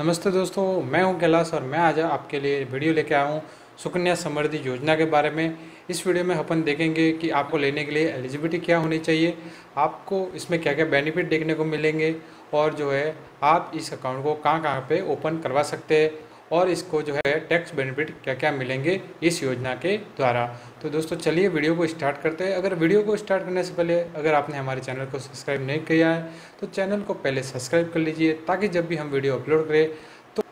नमस्ते दोस्तों, मैं हूं कैलाश और मैं आज आपके लिए वीडियो लेके आया हूं सुकन्या समृद्धि योजना के बारे में। इस वीडियो में अपन देखेंगे कि आपको लेने के लिए एलिजिबिलिटी क्या होनी चाहिए, आपको इसमें क्या क्या बेनिफिट देखने को मिलेंगे और जो है आप इस अकाउंट को कहाँ पे ओपन करवा सकते हैं और इसको जो है टैक्स बेनिफिट क्या क्या मिलेंगे इस योजना के द्वारा। तो दोस्तों चलिए वीडियो को स्टार्ट करते हैं। अगर वीडियो को स्टार्ट करने से पहले अगर आपने हमारे चैनल को सब्सक्राइब नहीं किया है तो चैनल को पहले सब्सक्राइब कर लीजिए ताकि जब भी हम वीडियो अपलोड करें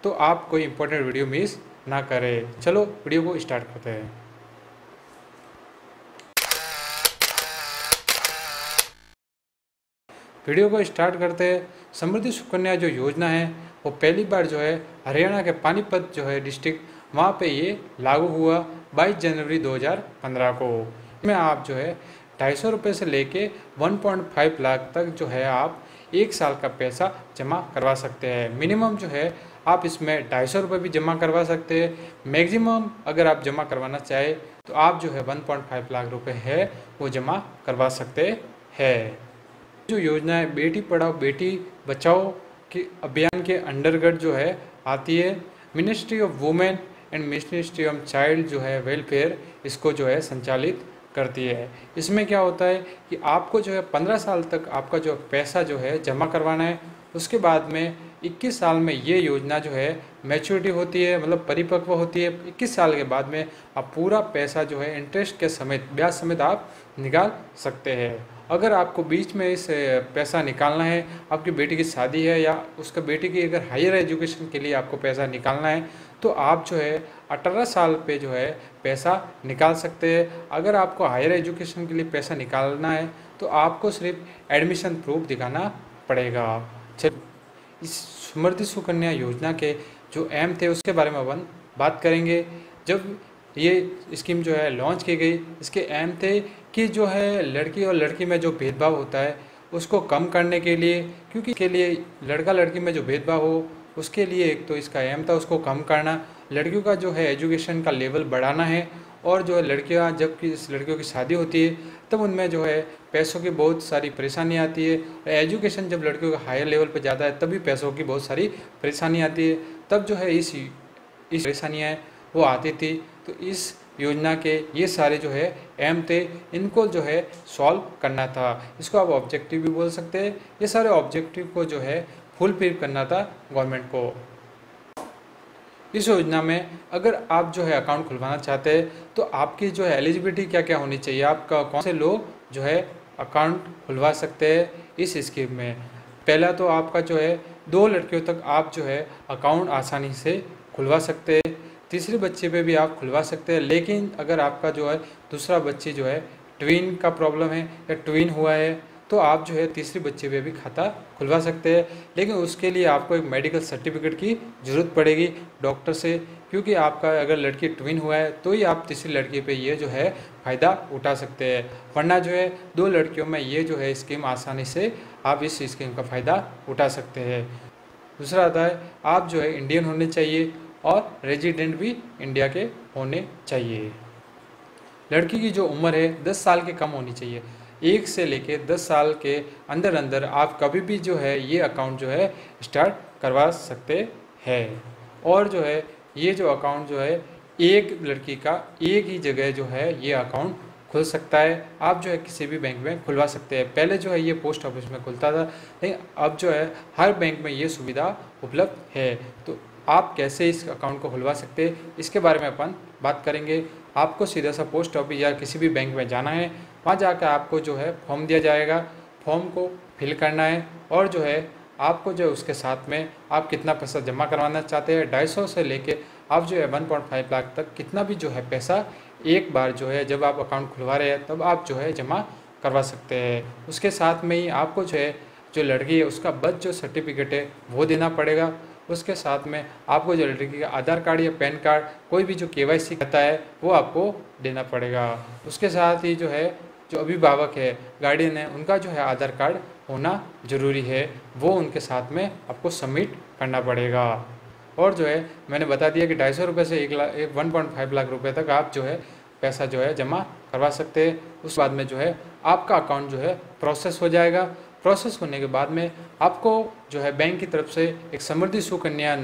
तो आप कोई इंपॉर्टेंट वीडियो मिस ना करें। चलो वीडियो को स्टार्ट करते हैं। वीडियो को स्टार्ट करते हैं। समृद्धि सुकन्या जो योजना है वो पहली बार जो है हरियाणा के पानीपत जो है डिस्ट्रिक्ट वहाँ पे ये लागू हुआ 22 जनवरी 2015 को। इसमें आप जो है 250 रुपये से लेके 1.5 लाख तक जो है आप एक साल का पैसा जमा करवा सकते हैं। मिनिमम जो है आप इसमें 250 रुपये भी जमा करवा सकते हैं। मैक्सिमम अगर आप जमा करवाना चाहे तो आप जो है 1.5 लाख रुपये है वो जमा करवा सकते हैं। जो योजना है बेटी पढ़ाओ बेटी बचाओ के अभियान के अंडरगढ़ जो है आती है। Ministry of women and ministry of child जो है वेलफेयर इसको जो है संचालित करती है। इसमें क्या होता है कि आपको जो है 15 साल तक आपका जो पैसा जो है जमा करवाना है, उसके बाद में 21 साल में ये योजना जो है मैच्योरिटी होती है, मतलब परिपक्व होती है। 21 साल के बाद में आप पूरा पैसा जो है इंटरेस्ट के समेत ब्याज समेत आप निकाल सकते हैं। अगर आपको बीच में इस पैसा निकालना है, आपकी बेटी की शादी है या उसका बेटी की अगर हायर एजुकेशन के लिए आपको पैसा निकालना है तो आप जो है 18 साल पे जो है पैसा निकाल सकते हैं। अगर आपको हायर एजुकेशन के लिए पैसा निकालना है तो आपको सिर्फ एडमिशन प्रूफ दिखाना पड़ेगा। इस समृद्धि सुकन्या योजना के जो एम थे उसके बारे में अपन बात करेंगे। जब ये स्कीम जो है लॉन्च की गई, इसके एम थे कि जो है लड़की और लड़की में जो भेदभाव होता है उसको कम करने के लिए, क्योंकि के लिए लड़का लड़की में जो भेदभाव हो उसके लिए एक तो इसका एम था उसको कम करना, लड़कियों का जो है एजुकेशन का लेवल बढ़ाना है और जो है लड़कियाँ जब कि इस लड़कियों की शादी होती है तब उनमें जो है पैसों की बहुत सारी परेशानी आती है। एजुकेशन जब लड़कियों का हायर लेवल पर जाता है तभी पैसों की बहुत सारी परेशानी आती है, तब जो है इस परेशानियाँ वो आती थी। तो इस योजना के ये सारे जो है एम थे, इनको जो है सॉल्व करना था। इसको आप ऑब्जेक्टिव भी बोल सकते हैं। ये सारे ऑब्जेक्टिव को जो है फुलफिल करना था गवर्नमेंट को। इस योजना में अगर आप जो है अकाउंट खुलवाना चाहते हैं तो आपकी जो है एलिजिबिलिटी क्या क्या होनी चाहिए, आपका कौन से लोग जो है अकाउंट खुलवा सकते हैं इस स्कीम में। पहला तो आपका जो है 2 लड़कियों तक आप जो है अकाउंट आसानी से खुलवा सकते हैं। तीसरे बच्चे पे भी आप खुलवा सकते हैं, लेकिन अगर आपका जो है दूसरा बच्चे जो है ट्विन का प्रॉब्लम है या ट्विन हुआ है तो आप जो है तीसरे बच्चे पे भी खाता खुलवा सकते हैं, लेकिन उसके लिए आपको एक मेडिकल सर्टिफिकेट की ज़रूरत पड़ेगी डॉक्टर से, क्योंकि आपका अगर लड़की ट्विन हुआ है तो ही आप तीसरी लड़की पे ये जो है फ़ायदा उठा सकते हैं, वरना जो है 2 लड़कियों में ये जो है स्कीम आसानी से आप इस स्कीम का फ़ायदा उठा सकते हैं। दूसरा आता है आप जो है इंडियन होने चाहिए और रेजिडेंट भी इंडिया के होने चाहिए। लड़की की जो उम्र है 10 साल के कम होनी चाहिए। 1 से लेके 10 साल के अंदर अंदर आप कभी भी जो है ये अकाउंट जो है स्टार्ट करवा सकते हैं। और जो है ये जो अकाउंट जो है एक लड़की का एक ही जगह जो है ये अकाउंट खुल सकता है। आप जो है किसी भी बैंक में खुलवा सकते हैं। पहले जो है ये पोस्ट ऑफिस में खुलता था, लेकिन अब जो है हर बैंक में ये सुविधा उपलब्ध है। तो आप कैसे इस अकाउंट को खुलवा सकते हैं इसके बारे में अपन बात करेंगे। आपको सीधा सा पोस्ट ऑफिस या किसी भी बैंक में जाना है, वहाँ जाकर आपको जो है फॉर्म दिया जाएगा, फॉर्म को फिल करना है और जो है आपको जो है उसके साथ में आप कितना पैसा जमा करवाना चाहते हैं, 250 से लेके आप जो है 1.5 लाख तक कितना भी जो है पैसा एक बार जो है जब आप अकाउंट खुलवा रहे हैं तब आप जो है जमा करवा सकते हैं। उसके साथ में ही आपको जो है जो लड़की है उसका बर्थ जो सर्टिफिकेट है वो देना पड़ेगा। उसके साथ में आपको जो लड़की का आधार कार्ड या पैन कार्ड कोई भी जो KYC करता है वो आपको देना पड़ेगा। उसके साथ ही जो है जो अभिभावक है गार्डियन है उनका जो है आधार कार्ड होना ज़रूरी है, वो उनके साथ में आपको सबमिट करना पड़ेगा। और जो है मैंने बता दिया कि 250 रुपये से 1.5 लाख रुपये तक आप जो है पैसा जो है जमा करवा सकते हैं। उस बाद में जो है आपका अकाउंट जो है प्रोसेस हो जाएगा। प्रोसेस होने के बाद में आपको जो है बैंक की तरफ से एक समृद्धि सुकन्या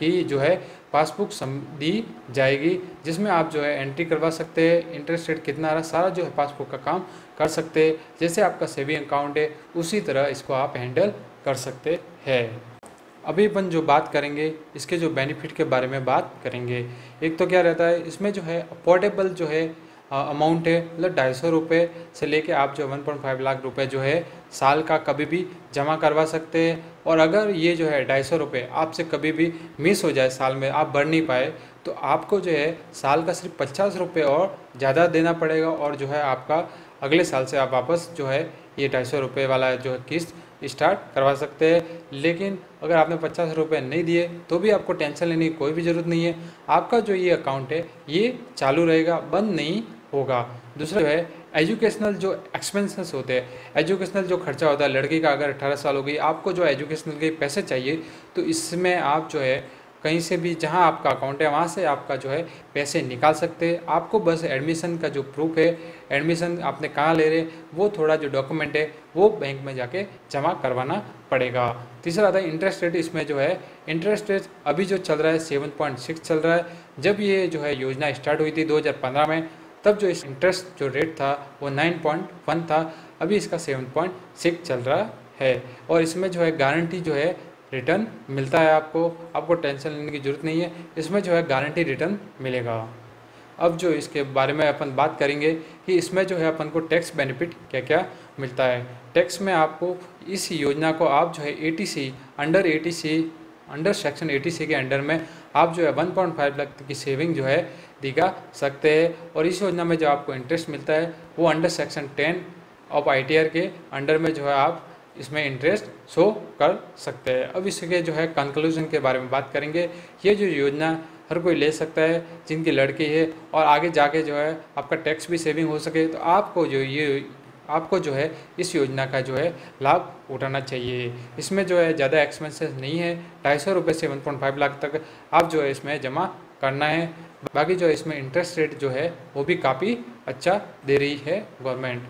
की जो है पासबुक दी जाएगी, जिसमें आप जो है एंट्री करवा सकते हैं, इंटरेस्ट रेट कितना आ रहा, सारा जो है पासबुक का काम कर सकते हैं। जैसे आपका सेविंग अकाउंट है उसी तरह इसको आप हैंडल कर सकते हैं। अभी अपन जो बात करेंगे इसके जो बेनिफिट के बारे में बात करेंगे। एक तो क्या रहता है इसमें जो है अफोर्डेबल जो है अमाउंट है, मतलब 250 रुपये से लेके आप जो 1.5 लाख रुपए जो है साल का कभी भी जमा करवा सकते हैं। और अगर ये जो है 250 रुपये आपसे कभी भी मिस हो जाए, साल में आप भर नहीं पाए, तो आपको जो है साल का सिर्फ 50 रुपये और ज़्यादा देना पड़ेगा और जो है आपका अगले साल से आप वापस जो है ये 250 रुपये वाला जो है किस्त स्टार्ट करवा सकते हैं। लेकिन अगर आपने 50 रुपये नहीं दिए तो भी आपको टेंशन लेने की कोई भी ज़रूरत नहीं है, आपका जो ये अकाउंट है ये चालू रहेगा, बंद नहीं होगा। दूसरा जो है एजुकेशनल जो एक्सपेंसेस होते हैं, एजुकेशनल जो खर्चा होता है, लड़की का अगर 18 साल हो गई आपको जो एजुकेशनल के पैसे चाहिए, तो इसमें आप जो है कहीं से भी जहां आपका अकाउंट है वहां से आपका जो है पैसे निकाल सकते हैं। आपको बस एडमिशन का जो प्रूफ है, एडमिशन आपने कहाँ ले रहे, वो थोड़ा जो डॉक्यूमेंट है वो बैंक में जाके जमा करवाना पड़ेगा। तीसरा आता है इंटरेस्ट रेट। इसमें जो है इंटरेस्ट रेट अभी जो चल रहा है 7.6 चल रहा है। जब ये जो है योजना स्टार्ट हुई थी 2015 में, तब जो इस इंटरेस्ट जो रेट था वो 9.1 था, अभी इसका 7.6 चल रहा है। और इसमें जो है गारंटी जो है रिटर्न मिलता है, आपको टेंशन लेने की ज़रूरत नहीं है, इसमें जो है गारंटी रिटर्न मिलेगा। अब जो इसके बारे में अपन बात करेंगे कि इसमें जो है अपन को टैक्स बेनिफिट क्या क्या मिलता है। टैक्स में आपको इस योजना को आप जो है अंडर सेक्शन 80C के अंडर में आप जो है 1.5 लाख की सेविंग जो है दिखा सकते हैं। और इस योजना में जो आपको इंटरेस्ट मिलता है वो अंडर सेक्शन 10 ऑफ ITR के अंडर में जो है आप इसमें इंटरेस्ट शो कर सकते हैं। अब इसके जो है कंक्लूजन के बारे में बात करेंगे। ये जो योजना हर कोई ले सकता है जिनकी लड़की है, और आगे जाके जो है आपका टैक्स भी सेविंग हो सके, तो आपको जो है इस योजना का जो है लाभ उठाना चाहिए। इसमें जो है ज़्यादा एक्सपेंसेस नहीं है, 250 रुपये से 1.5 लाख तक आप जो है इसमें जमा करना है। बाकी जो इसमें इंटरेस्ट रेट जो है वो भी काफ़ी अच्छा दे रही है गवर्नमेंट,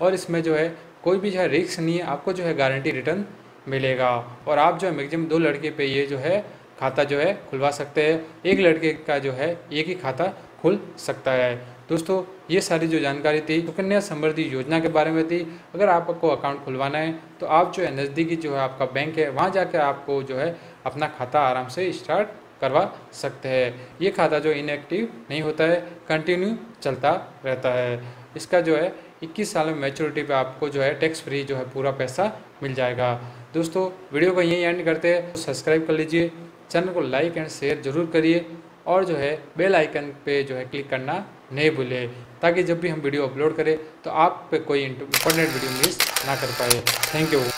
और इसमें जो है कोई भी जो है रिस्क नहीं है, आपको जो है गारंटी रिटर्न मिलेगा। और आप जो है मैक्सिमम 2 लड़के पे ये जो है खाता जो है खुलवा सकते हैं, एक लड़के का जो है एक ही खाता खुल सकता है। दोस्तों ये सारी जो जानकारी थी सुकन्या समृद्धि योजना के बारे में थी। अगर आपको अकाउंट खुलवाना है तो आप जो है नज़दीकी जो है आपका बैंक है वहाँ जाकर आपको जो है अपना खाता आराम से स्टार्ट करवा सकते हैं। ये खाता जो इनएक्टिव नहीं होता है, कंटिन्यू चलता रहता है। इसका जो है 21 साल में मैच्योरिटी पे आपको जो है टैक्स फ्री जो है पूरा पैसा मिल जाएगा। दोस्तों वीडियो को यहीं एंड करते हैं, सब्सक्राइब कर लीजिए, चैनल को लाइक एंड शेयर जरूर करिए, और जो है बेल आइकन पे जो है क्लिक करना नहीं भूलें, ताकि जब भी हम वीडियो अपलोड करें तो आप पे कोई इंपॉर्टेंट वीडियो मिस ना कर पाए। Thank you.